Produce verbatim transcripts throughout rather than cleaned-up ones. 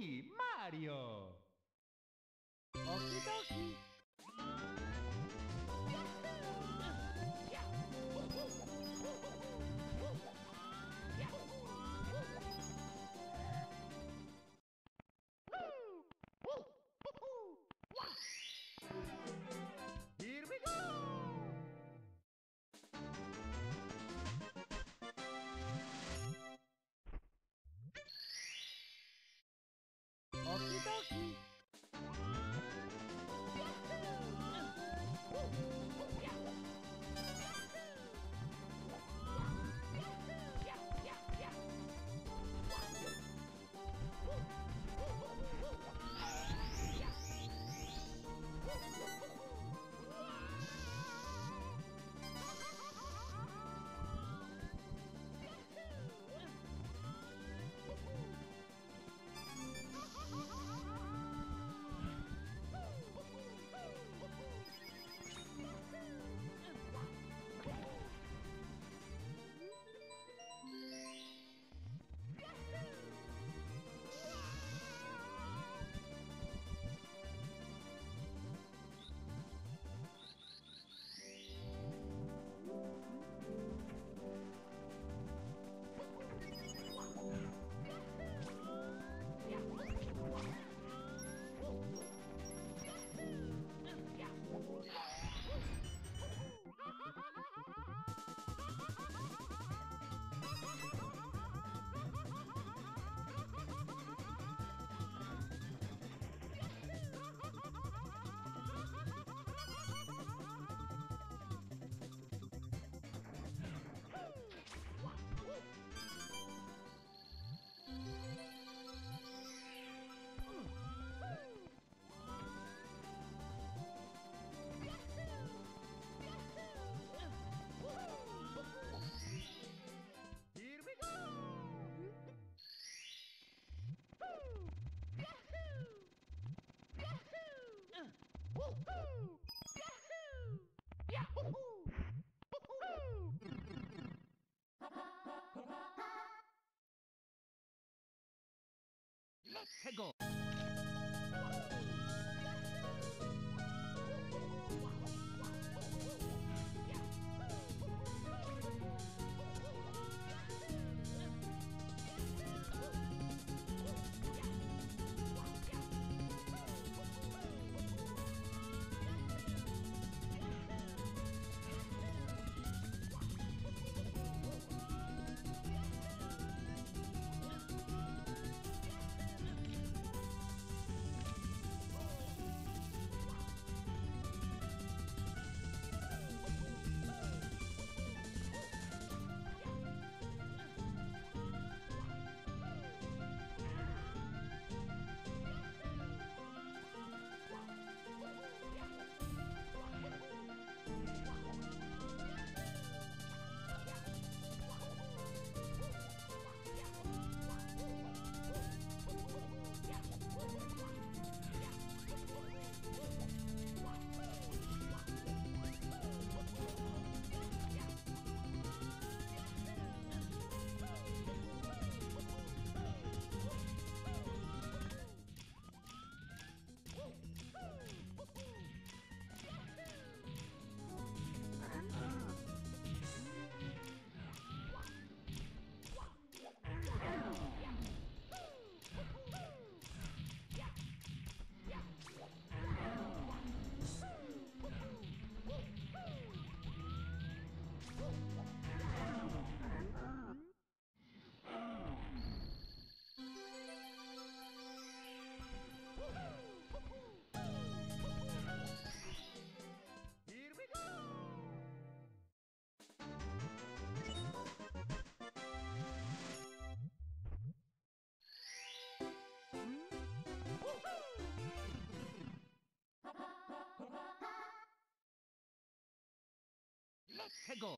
sí, Mario. Okidoki. Let's go! Let's go!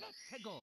let's go.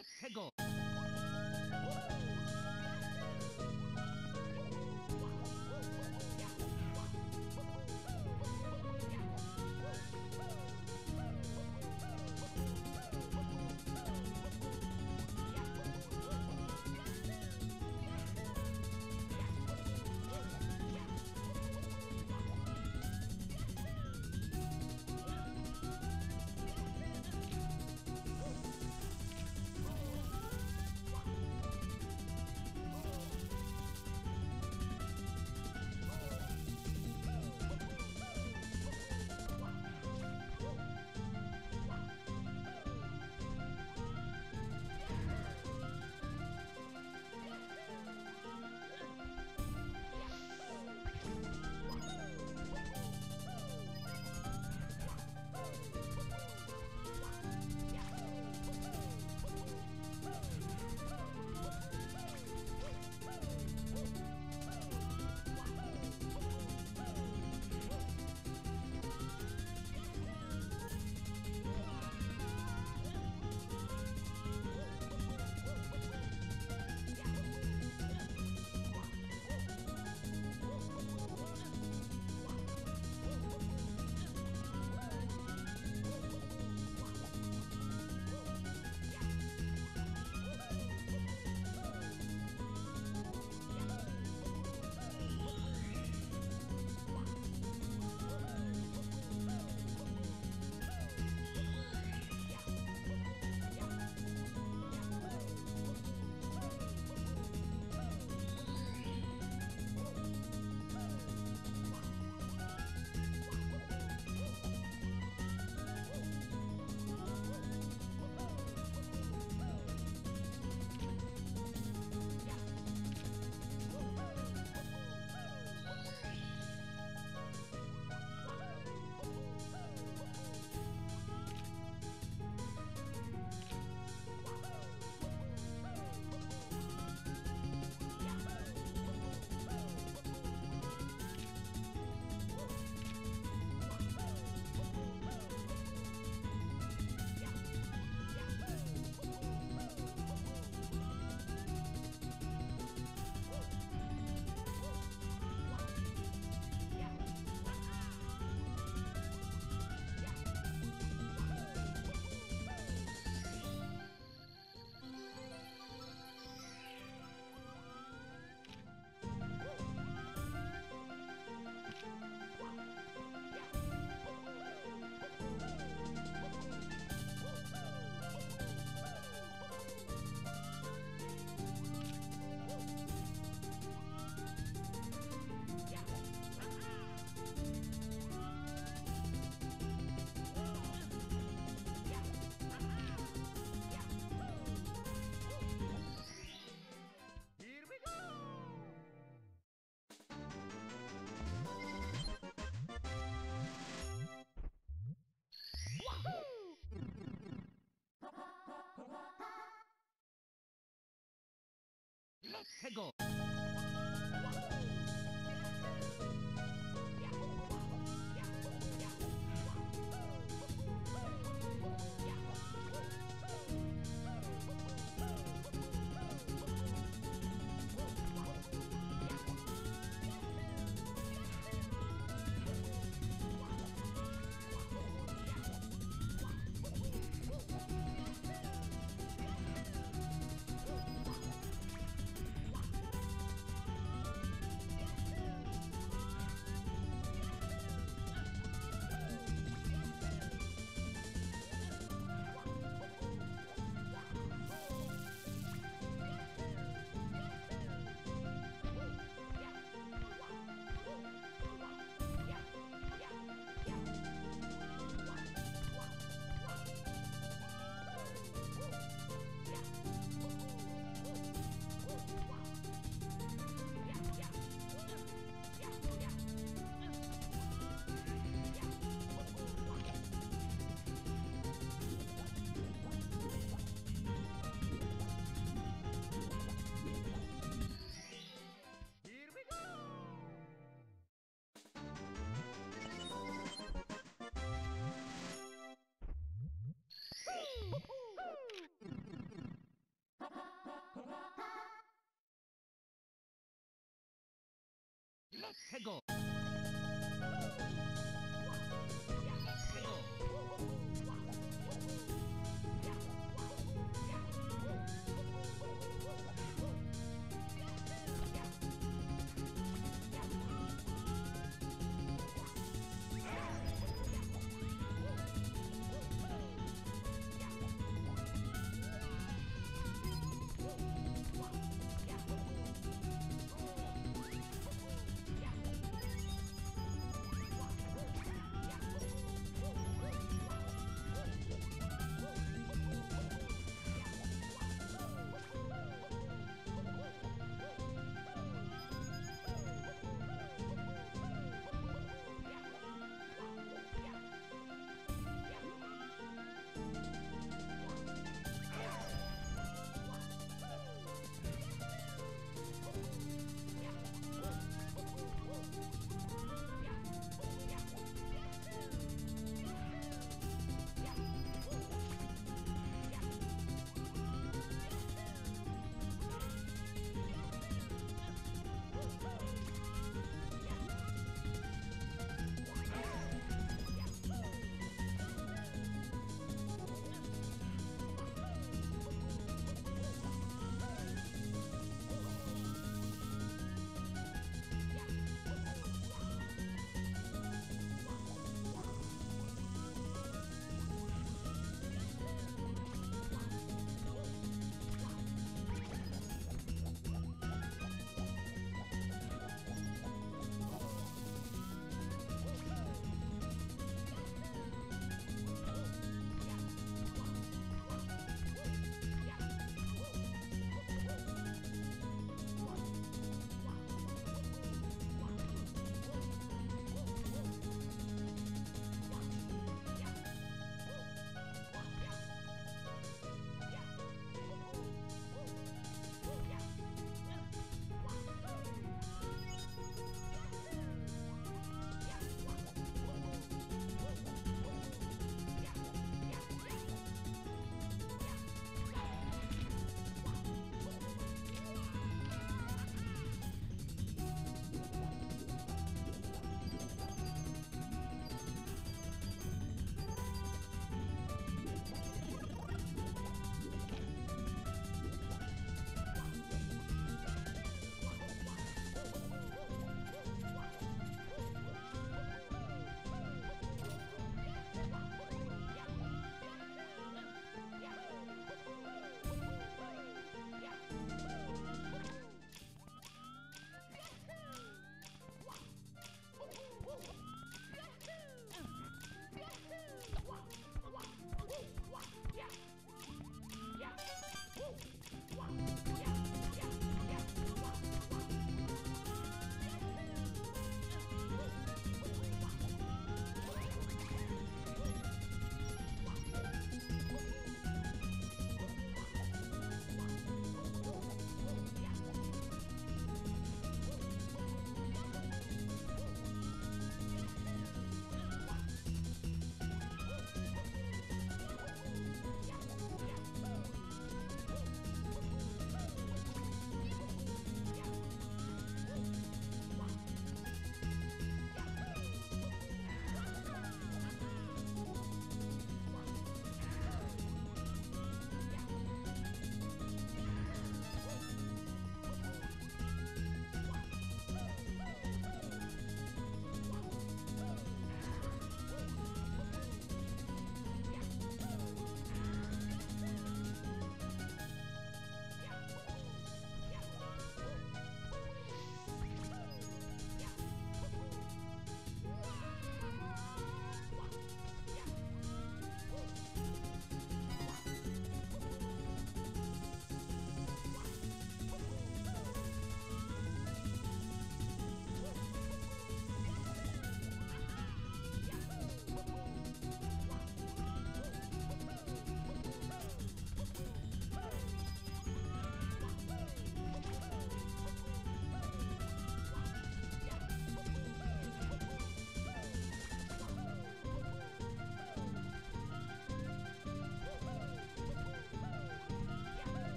Let's go. Go. Let's go. What?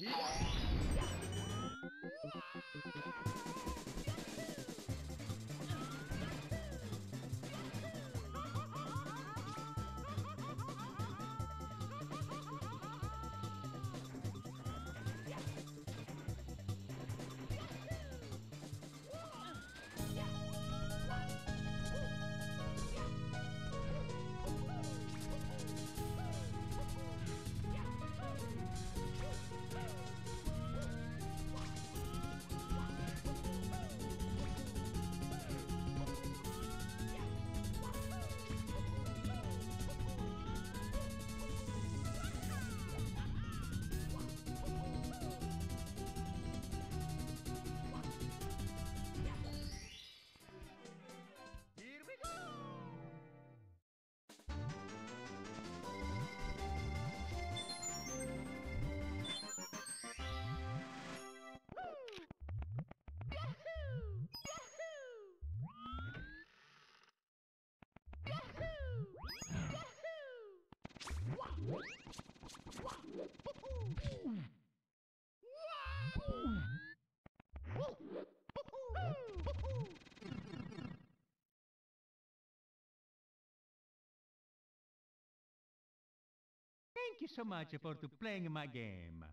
Thank you so much for playing my game.